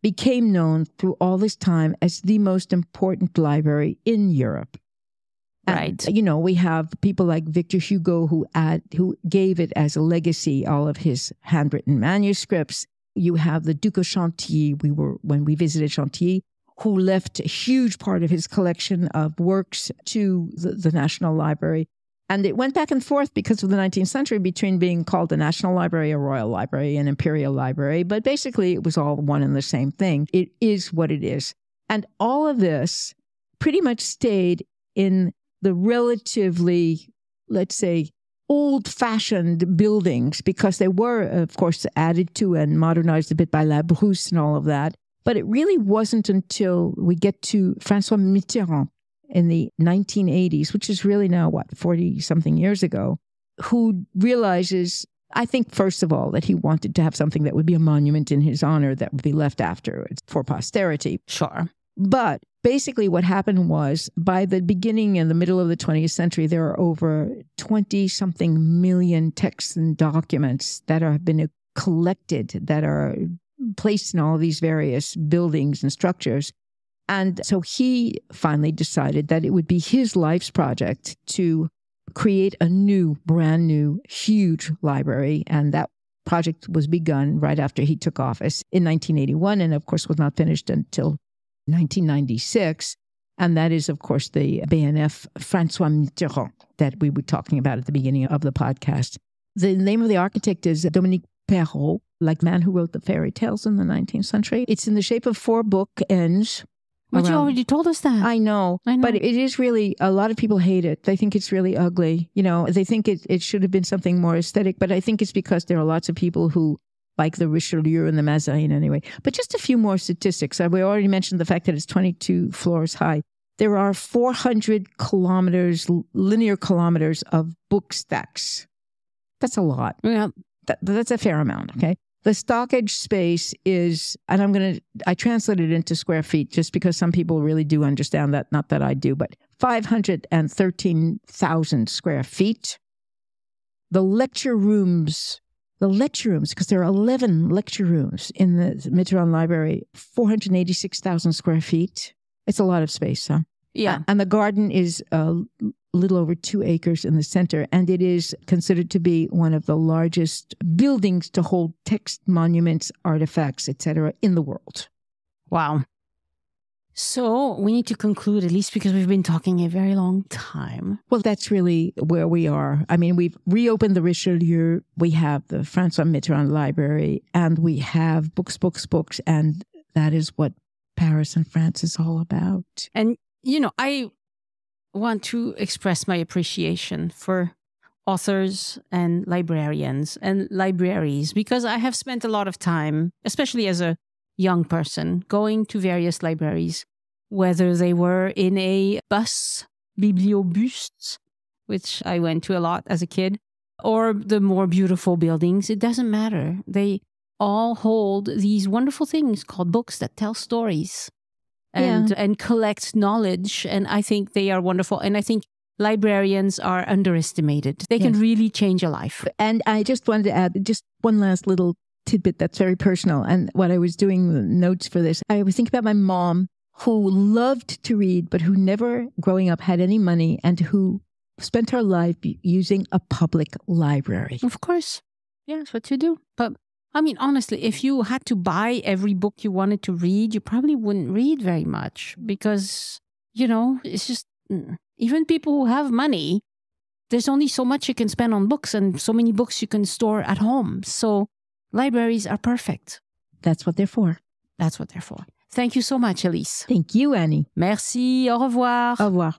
became known through all this time as the most important library in Europe. Right. And, you know, we have people like Victor Hugo who gave it as a legacy, all of his handwritten manuscripts. You have the Duke of Chantilly, when we visited Chantilly, who left a huge part of his collection of works to the National Library. And it went back and forth because of the 19th century between being called a National Library, a Royal Library, an Imperial Library. But basically, it was all one and the same thing. It is what it is. And all of this pretty much stayed in the relatively, let's say, old-fashioned buildings, because they were, of course, added to and modernized a bit by Labrouste and all of that. But it really wasn't until we get to François Mitterrand in the 1980s, which is really now, what, 40-something years ago, who realizes, I think, first of all, that he wanted to have something that would be a monument in his honor that would be left afterwards for posterity. Sure. But basically what happened was, by the beginning and the middle of the 20th century, there are over 20-something million texts and documents that have been collected, that are placed in all these various buildings and structures. And so he finally decided that it would be his life's project to create a new, brand new, huge library. And that project was begun right after he took office in 1981, and of course was not finished until 1996. And that is, of course, the BNF François Mitterrand that we were talking about at the beginning of the podcast. The name of the architect is Dominique Perrault, like man who wrote the fairy tales in the 19th century. It's in the shape of four bookends. But you already told us that. I know. But it is really, a lot of people hate it. They think it's really ugly. You know, they think it should have been something more aesthetic. But I think it's because there are lots of people who like the Richelieu and the Mazarine anyway. But just a few more statistics. We already mentioned the fact that it's 22 floors high. There are 400 kilometers, linear kilometers of book stacks. That's a lot. Yeah. That's a fair amount, okay? The stockage space is, and I translate it into square feet just because some people really do understand that, not that I do, but 513,000 square feet. The lecture rooms, because there are 11 lecture rooms in the Mitterrand Library, 486,000 square feet. It's a lot of space, huh? Yeah. And the garden is a little over 2 acres in the center, and it is considered to be one of the largest buildings to hold text, monuments, artifacts, etc. in the world. Wow. So we need to conclude, at least because we've been talking a very long time. Well, that's really where we are. I mean, we've reopened the Richelieu, we have the François Mitterrand Library, and we have books, and that is what Paris and France is all about. And, you know, I want to express my appreciation for authors and librarians and libraries, because I have spent a lot of time, especially as a young person, going to various libraries, whether they were in a bus, bibliobus, which I went to a lot as a kid, or the more beautiful buildings. It doesn't matter. They all hold these wonderful things called books that tell stories. And collect knowledge. And I think they are wonderful. And I think librarians are underestimated. They can really change a life. And I just wanted to add just one last little tidbit that's very personal. And what I was doing notes for this, I was thinking about my mom, who loved to read, but who never growing up had any money, and who spent her life using a public library. Of course. Yeah, that's what you do. But I mean, honestly, if you had to buy every book you wanted to read, you probably wouldn't read very much because, you know, it's just, even people who have money, there's only so much you can spend on books and so many books you can store at home. So libraries are perfect. That's what they're for. That's what they're for. Thank you so much, Elyse. Thank you, Annie. Merci. Au revoir. Au revoir.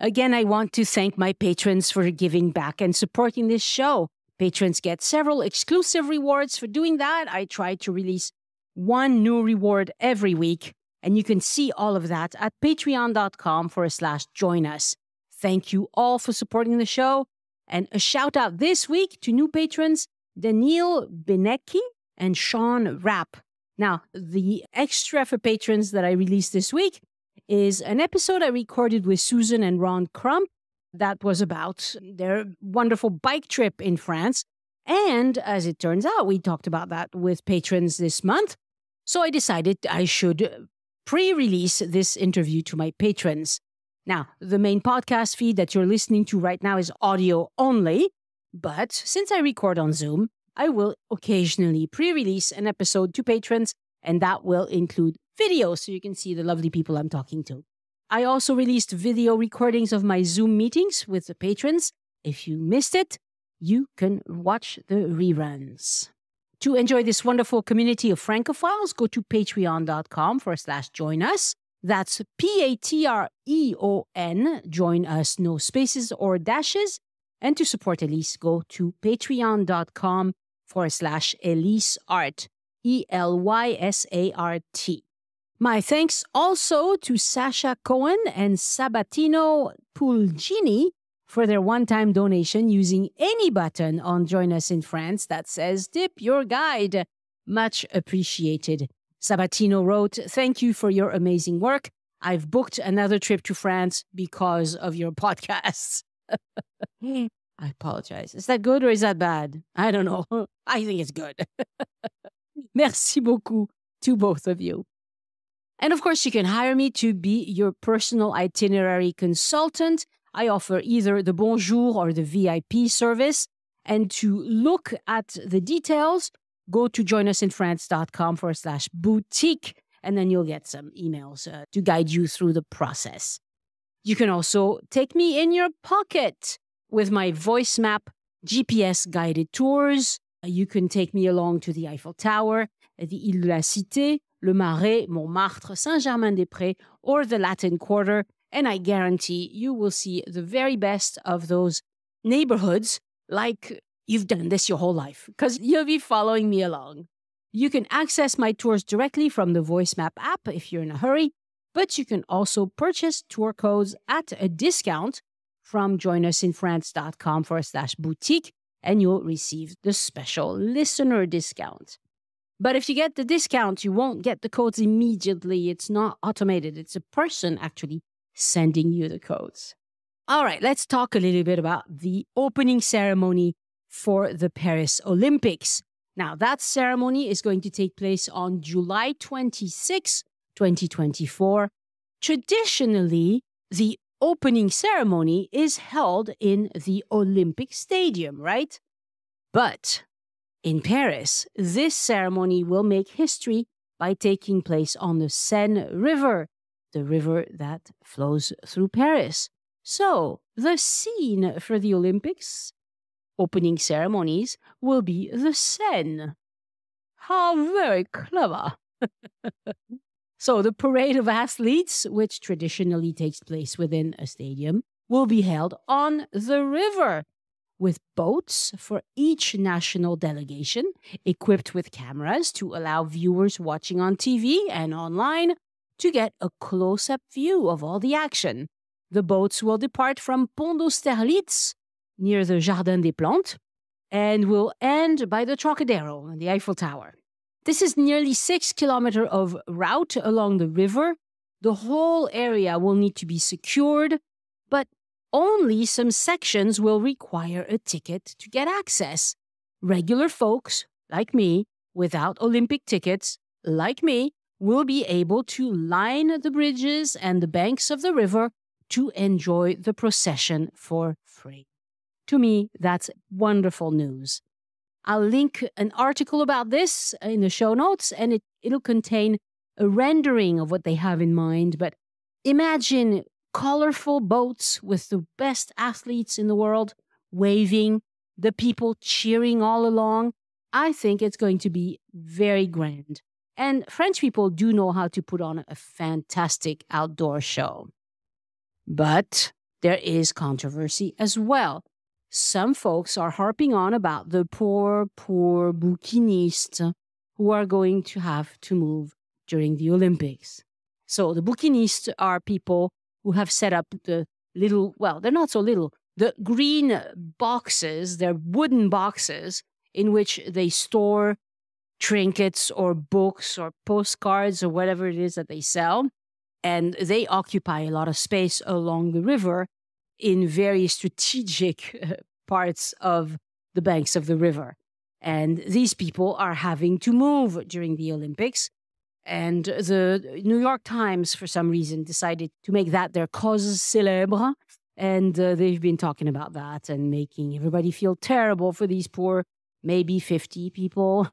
Again, I want to thank my patrons for giving back and supporting this show. Patrons get several exclusive rewards for doing that. I try to release one new reward every week, and you can see all of that at patreon.com/joinus. Thank you all for supporting the show. And a shout out this week to new patrons, Daniil Benecki and Sean Rapp. Now, the extra for patrons that I released this week is an episode I recorded with Susan and Ron Crump that was about their wonderful bike trip in France. And as it turns out, we talked about that with patrons this month. So I decided I should pre-release this interview to my patrons. Now, the main podcast feed that you're listening to right now is audio only. But since I record on Zoom, I will occasionally pre-release an episode to patrons, and that will include video, so you can see the lovely people I'm talking to. I also released video recordings of my Zoom meetings with the patrons. If you missed it, you can watch the reruns. To enjoy this wonderful community of Francophiles, go to patreon.com/joinus. That's Patreon, join us, no spaces or dashes. And to support Elyse, go to patreon.com/ElyseArt, ELYSART. My thanks also to Sasha Cohen and Sabatino Pulgini for their one-time donation using any button on Join Us in France that says Tip Your Guide. Much appreciated. Sabatino wrote, "Thank you for your amazing work. I've booked another trip to France because of your podcasts." I apologize. Is that good or is that bad? I don't know. I think it's good. Merci beaucoup to both of you. And of course, you can hire me to be your personal itinerary consultant. I offer either the Bonjour or the VIP service. And to look at the details, go to joinusinfrance.com/boutique, and then you'll get some emails to guide you through the process. You can also take me in your pocket with my VoiceMap GPS guided tours, You can take me along to the Eiffel Tower, the Île de la Cité, le Marais, Montmartre, Saint-Germain-des-Prés, or the Latin Quarter, and I guarantee you will see the very best of those neighborhoods like you've done this your whole life, because you'll be following me along. You can access my tours directly from the VoiceMap app if you're in a hurry, but you can also purchase tour codes at a discount from joinusinfrance.com/boutique, and you'll receive the special listener discount. But if you get the discount, you won't get the codes immediately. It's not automated. It's a person actually sending you the codes. All right, let's talk a little bit about the opening ceremony for the Paris Olympics. Now, that ceremony is going to take place on July 26, 2024. Traditionally, the opening ceremony is held in the Olympic Stadium, right? But in Paris, this ceremony will make history by taking place on the Seine River, the river that flows through Paris. So, the scene for the Olympics opening ceremonies will be the Seine. How very clever! So, the parade of athletes, which traditionally takes place within a stadium, will be held on the river, with boats for each national delegation, equipped with cameras to allow viewers watching on TV and online to get a close-up view of all the action. The boats will depart from Pont d'Austerlitz, near the Jardin des Plantes, and will end by the Trocadero and the Eiffel Tower. This is nearly 6 kilometers of route along the river. The whole area will need to be secured, but only some sections will require a ticket to get access. Regular folks, like me, without Olympic tickets, like me, will be able to line the bridges and the banks of the river to enjoy the procession for free. To me, that's wonderful news. I'll link an article about this in the show notes, and it'll contain a rendering of what they have in mind, but imagine colorful boats with the best athletes in the world waving, the people cheering all along. I think it's going to be very grand. And French people do know how to put on a fantastic outdoor show. But there is controversy as well. Some folks are harping on about the poor bouquinistes who are going to have to move during the Olympics. So the bouquinistes are people who have set up the little, well, they're not so little, the green boxes, they're wooden boxes in which they store trinkets or books or postcards or whatever it is that they sell. And they occupy a lot of space along the river in very strategic parts of the banks of the river. And these people are having to move during the Olympics. And the New York Times, for some reason, decided to make that their cause célèbre. And they've been talking about that and making everybody feel terrible for these poor, maybe 50 people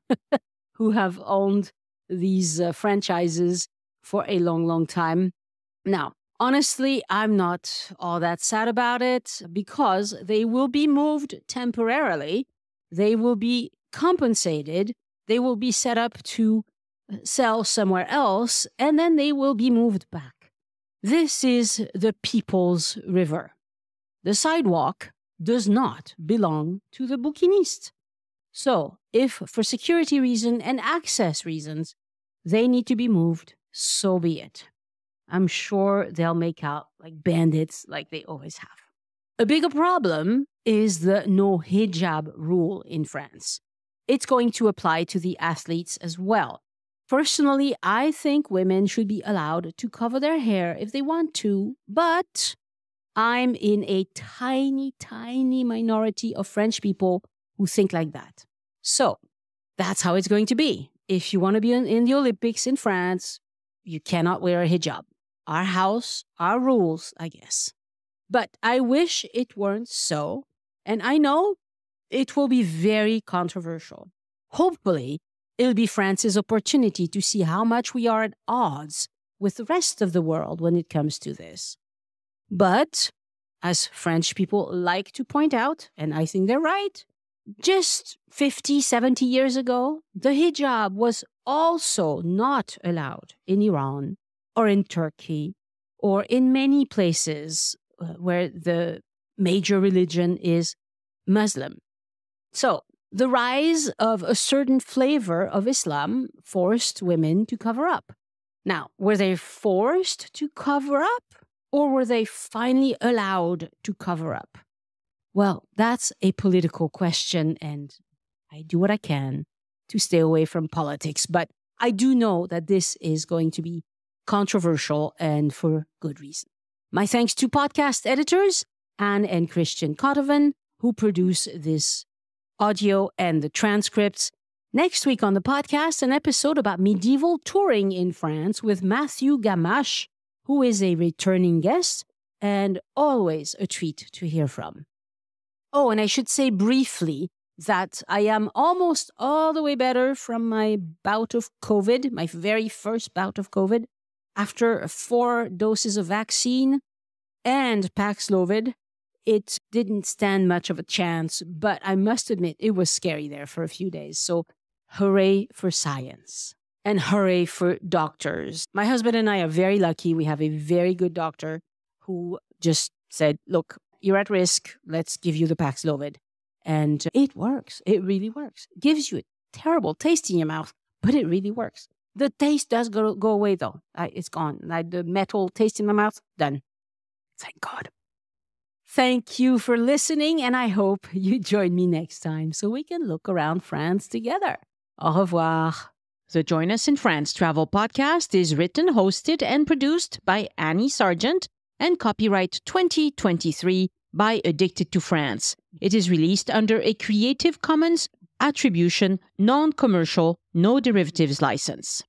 who have owned these franchises for a long, long time. Now, honestly, I'm not all that sad about it because they will be moved temporarily. They will be compensated. They will be set up to sell somewhere else, and then they will be moved back. This is the people's river. The sidewalk does not belong to the bouquiniste. So, if for security reasons and access reasons, they need to be moved, so be it. I'm sure they'll make out like bandits like they always have. A bigger problem is the no hijab rule in France. It's going to apply to the athletes as well. Personally, I think women should be allowed to cover their hair if they want to, but I'm in a tiny, tiny minority of French people who think like that. So that's how it's going to be. If you want to be in the Olympics in France, you cannot wear a hijab. Our house, our rules, I guess. But I wish it weren't so, and I know it will be very controversial. Hopefully, it'll be France's opportunity to see how much we are at odds with the rest of the world when it comes to this. But, as French people like to point out, and I think they're right, just 50, 70 years ago, the hijab was also not allowed in Iran or in Turkey or in many places where the major religion is Muslim. So the rise of a certain flavor of Islam forced women to cover up. Now, were they forced to cover up or were they finally allowed to cover up? Well, that's a political question, and I do what I can to stay away from politics. But I do know that this is going to be controversial, and for good reason. My thanks to podcast editors Anne and Christian Kotovan, who produce this audio and the transcripts. Next week on the podcast, an episode about medieval touring in France with Matthew Gamache, who is a returning guest and always a treat to hear from. Oh, and I should say briefly that I am almost all the way better from my bout of COVID, my very first bout of COVID, after 4 doses of vaccine and Paxlovid. It didn't stand much of a chance, but I must admit it was scary there for a few days. So hooray for science and hooray for doctors. My husband and I are very lucky. We have a very good doctor who just said, look, you're at risk. Let's give you the Paxlovid. And it works. It really works. It gives you a terrible taste in your mouth, but it really works. The taste does go away, though. It's gone. Like the metal taste in my mouth, done. Thank God. Thank you for listening, and I hope you join me next time so we can look around France together. Au revoir. The Join Us in France travel podcast is written, hosted, and produced by Annie Sargent and copyright 2023 by Addicted to France. It is released under a Creative Commons Attribution, Non-Commercial, No Derivatives license.